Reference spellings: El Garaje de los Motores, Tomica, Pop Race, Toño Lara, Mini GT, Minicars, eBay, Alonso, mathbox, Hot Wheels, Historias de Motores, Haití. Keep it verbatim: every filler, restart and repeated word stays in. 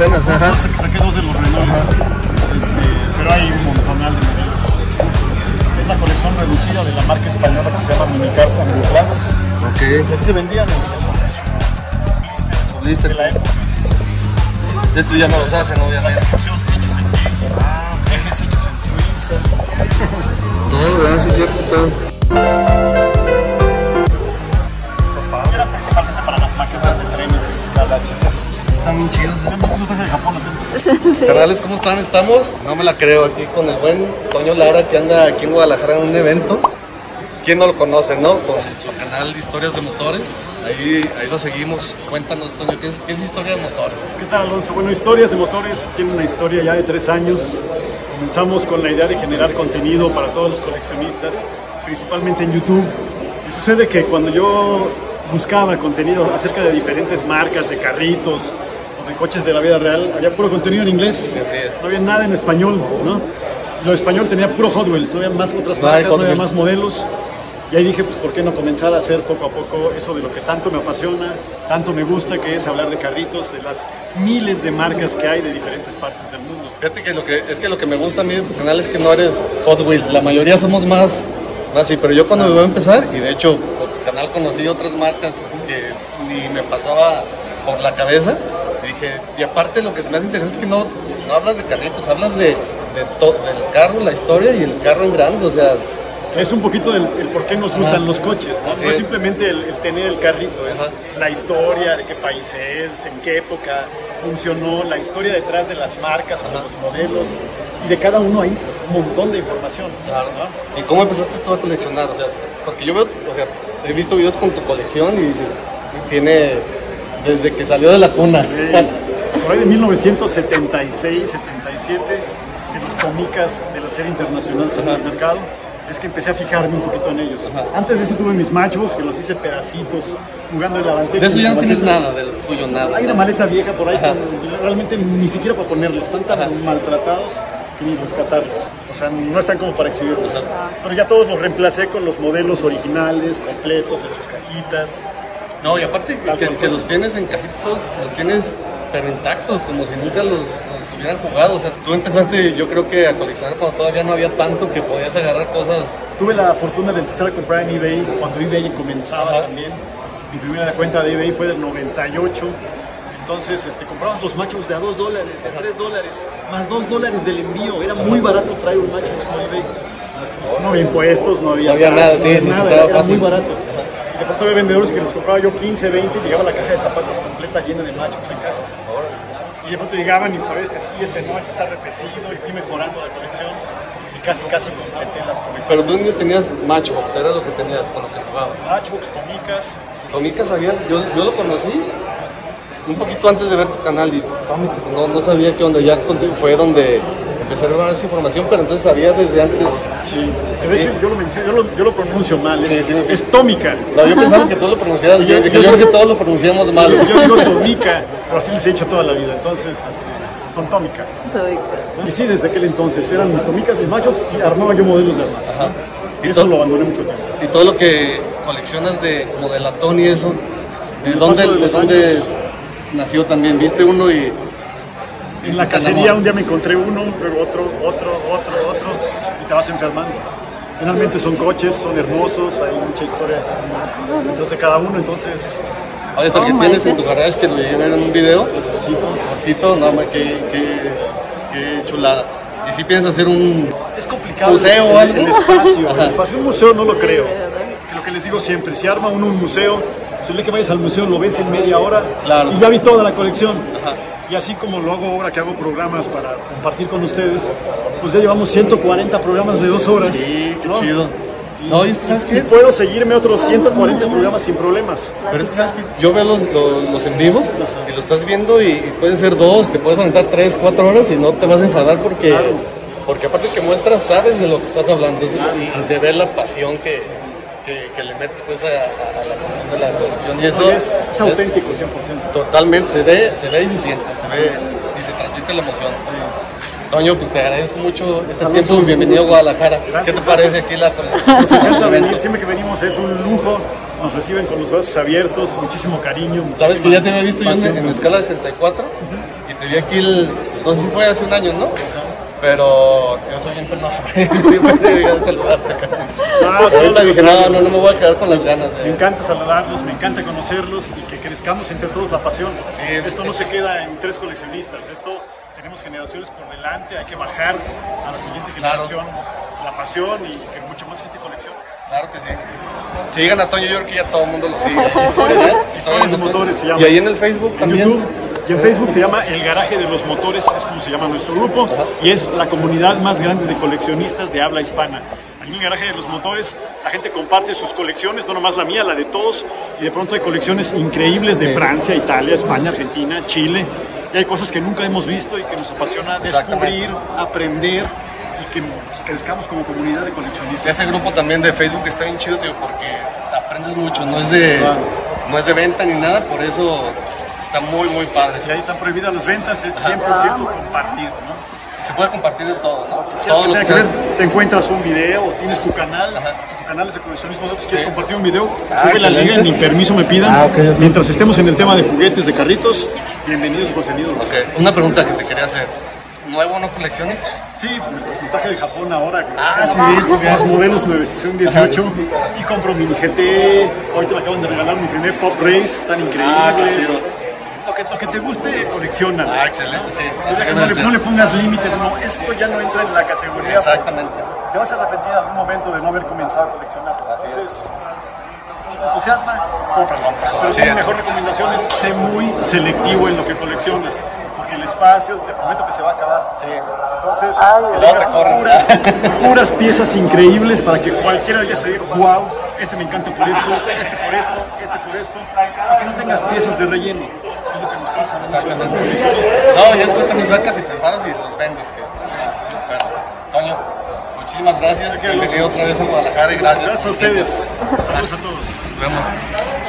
apenas, ajá. Saqué dos de los menores, este, pero hay un montonal de modelos. Es la colección reducida de la marca española que se llama Minicars and Class. Okay. Así se vendían en su blister de la época. Esto ya no los hacen, obviamente. Ah, ejes hechos en Suiza. Todo, ¿verdad? Sí, es cierto, todo. Están bien chidos estos. Carnales, ¿cómo están? Estamos, no me la creo, aquí con el buen Toño Lara, que anda aquí en Guadalajara en un evento. ¿Quién no lo conoce, no? Con su canal de Historias de Motores. Ahí, ahí lo seguimos. Cuéntanos, Toño, ¿qué es, qué es Historias de Motores? ¿Qué tal, Alonso? Bueno, Historias de Motores tiene una historia ya de tres años. Comenzamos con la idea de generar contenido para todos los coleccionistas, principalmente en YouTube. Y sucede que cuando yo buscaba contenido acerca de diferentes marcas, de carritos o de coches de la vida real, había puro contenido en inglés, no había nada en español, ¿no? Lo español tenía puro Hot Wheels, no había más otras marcas, no había más modelos, y ahí dije, pues, ¿por qué no comenzar a hacer poco a poco eso de lo que tanto me apasiona, tanto me gusta, que es hablar de carritos, de las miles de marcas que hay de diferentes partes del mundo? Fíjate que lo que, es que lo que me gusta a mí de tu canal es que no eres Hot Wheels, la mayoría somos más, más así, pero yo cuando me voy a empezar, y de hecho, canal conocí otras marcas que ni me pasaba por la cabeza, y dije, y aparte lo que se me hace interesante es que no, no hablas de carritos, hablas de, de to, del carro, la historia y el carro en grande, o sea, es un poquito del, el por qué nos gustan, ajá, los coches, ¿no? Sí. No es simplemente el, el tener el carrito, es, ajá, la historia de qué país es, en qué época funcionó, la historia detrás de las marcas, ajá, o de los modelos, y de cada uno hay un montón de información. Claro, ¿no? ¿Y cómo empezaste tú a coleccionar? O sea, porque yo veo, o sea, he visto videos con tu colección y dices, tiene desde que salió de la cuna. Sí, por ahí de mil novecientos setenta y seis, setenta y siete, que los Tomicas de la serie internacional salen al mercado, es que empecé a fijarme un poquito en ellos. Ajá. Antes de eso tuve mis matchbox, que los hice pedacitos, jugando en la delantera. De eso ya no tienes nada, de lo tuyo nada. Hay una maleta vieja por ahí, con, realmente ni siquiera para ponerlos, están tan, ajá, maltratados, ni rescatarlos, o sea, no están como para exhibirlos. Ajá. Pero ya todos los reemplacé con los modelos originales, completos, en sus cajitas. No, y aparte que, que los tienes en cajitas, todos los tienes pero intactos, como si nunca los, los hubieran jugado. O sea, tú empezaste, yo creo que a coleccionar cuando todavía no había tanto que podías agarrar cosas. Tuve la fortuna de empezar a comprar en eBay, cuando eBay comenzaba, ajá, también. Mi primera cuenta de eBay fue del noventa y ocho. Entonces, este, compramos los matchbox de a dos dólares, de a tres dólares, más dos dólares del envío. Era muy barato traer un matchbox por eBay. Pues no había impuestos, no había, no había nada, nada, sí, no había nada, nada. Era fácil, muy barato. Y de pronto había vendedores que los compraba yo quince, veinte, y llegaba la caja de zapatos completa llena de matchbox en caja. Y de pronto llegaban y, ¿sabes? Este sí, este no, este está repetido, y fui mejorando la colección. Y casi, casi completé las colecciones. Pero tú no tenías matchbox, era lo que tenías con lo que jugabas. Matchbox, Tomicas. Tomicas había, yo, yo lo conocí un poquito antes de ver tu canal, y no, no sabía qué onda, ya fue donde empecé a ver esa información, pero entonces sabía desde antes. Sí, de hecho yo lo menciono, yo lo, yo lo pronuncio mal, sí, es, sí, es Tomica. No, yo pensaba que tú lo pronunciabas bien, yo, yo, yo creo que todos lo pronunciamos mal. Yo, yo digo Tomica, pero así les he dicho toda la vida, entonces este, son Tomicas. Y sí, desde aquel entonces eran mis Tomicas, mis machos, y armaba yo modelos de armas. Ajá. Y eso lo abandoné mucho tiempo. Y todo lo que coleccionas de, como de la Tony, eso, ¿de dónde, de dónde nació también? ¿Viste uno y...? En la cacería un día me encontré uno, luego otro, otro, otro, otro, y te vas enfermando. Finalmente son coches, son hermosos, hay mucha historia detrás de cada uno, entonces... Ahora es el que tienes en tu garage, que lo llevé en un video. El bolsito. El bolsito, no, qué, qué, qué chulada. ¿Y si piensas hacer un...? Es complicado. ¿Museo o algo? El espacio, el espacio. Un museo no lo creo. Lo que les digo siempre, si arma uno un museo, si le que vayas al museo lo ves en media hora, claro, y ya vi toda la colección. Ajá. Y así como lo hago ahora que hago programas para compartir con ustedes, pues ya llevamos ciento cuarenta programas de dos horas. Sí, qué, ¿no? Chido. Y, no, y, ¿sabes qué? Y puedo seguirme otros ciento cuarenta programas sin problemas. Pero es que, ¿sabes qué? Yo veo los, los, los en vivos, y lo estás viendo, y pueden ser dos, te puedes aventar tres, cuatro horas y no te vas a enfadar porque, claro, porque aparte que muestras, sabes de lo que estás hablando, ¿sí? Claro. Y, y se ve la pasión que... que, que le metes pues a, a, a la cuestión de la producción y eso. Oye, es, es auténtico, cien por ciento. Totalmente, se ve, se ve y se siente, se ve y se transmite la emoción. Sí. Toño, pues te agradezco mucho este Alonso, tiempo y bienvenido a Guadalajara. Gracias, ¿qué te parece gracias. Aquí la Nos encanta venir, siempre que venimos es un lujo, nos reciben con los brazos abiertos, muchísimo cariño. Muchísimo Sabes que ya te había visto yo en, en escala de sesenta y cuatro uh-huh. y te vi aquí, el, no sé si fue hace un año, ¿no? Uh-huh. Pero yo soy bien penoso, me digan saludarte. Claro, ahorita dije, no, no, no me voy a quedar con las ganas. De... Me encanta saludarlos, me encanta conocerlos y que crezcamos entre todos la pasión. Sí, esto sí. No se queda en tres coleccionistas, esto tenemos generaciones por delante, hay que bajar a la siguiente generación claro. la pasión y que mucha más gente coleccione. Claro que sí. Si llegan a Toño, yo creo que ya todo el mundo lo sigue. Historias, ¿eh? Historias de Motores se llama. Y ahí en el Facebook también. En YouTube. Y en Facebook se llama El Garaje de los Motores, es como se llama nuestro grupo, y es la comunidad más grande de coleccionistas de habla hispana. Allí en El Garaje de los Motores la gente comparte sus colecciones, no nomás la mía, la de todos, y de pronto hay colecciones increíbles de Francia, Italia, España, Argentina, Chile, y hay cosas que nunca hemos visto y que nos apasiona descubrir, aprender y que crezcamos como comunidad de coleccionistas. Ese grupo también de Facebook está bien chido, tío, porque aprendes mucho, no es de, no es de venta ni nada, por eso... Está muy, muy padre. Si ahí están prohibidas las ventas, es cien por ciento wow. compartir, ¿no? Se puede compartir de todo, ¿no? Todo lo que sea. Te encuentras un video o tienes tu canal, Ajá. tu canal es de coleccionismo, si quieres sí. compartir un video, ah, sube la liga, ni permiso me pidan. Ah, okay. Mientras estemos en el tema de juguetes, de carritos, bienvenidos al contenido. Okay. Una pregunta que te quería hacer. ¿Nuevo no colecciones? Sí, el porcentaje de Japón ahora. Ah, sí, sí, los modelos nueve, son dieciocho. Ajá, sí, claro. Y compro Mini G T, ahorita me acaban de regalar mi primer Pop Race, que están increíbles. Ah, Lo que, lo que te guste, colecciona. Ah, excelente, sí. O sea, que no, le, no le pongas límite, no, esto ya no entra en la categoría. Exactamente. Te vas a arrepentir en algún momento de no haber comenzado a coleccionar. Entonces, si te entusiasma, cómpralo. Pero sí, mi mejor recomendación es sé muy selectivo en lo que colecciones, porque el espacio, te prometo que se va a acabar. Sí. Entonces, Ay, que no te puras, puras piezas increíbles para que cualquiera ya se diga, wow, este me encanta por esto, este por esto, este por esto, y que no tengas piezas de relleno. Es lo que nos pasa. Exactamente. No, ya después también sacas y te pagas y los vendes. Que... Pero, Toño, muchísimas gracias. Bienvenido otra vez a Guadalajara y gracias. Gracias a ustedes. Saludos a todos. Nos vemos.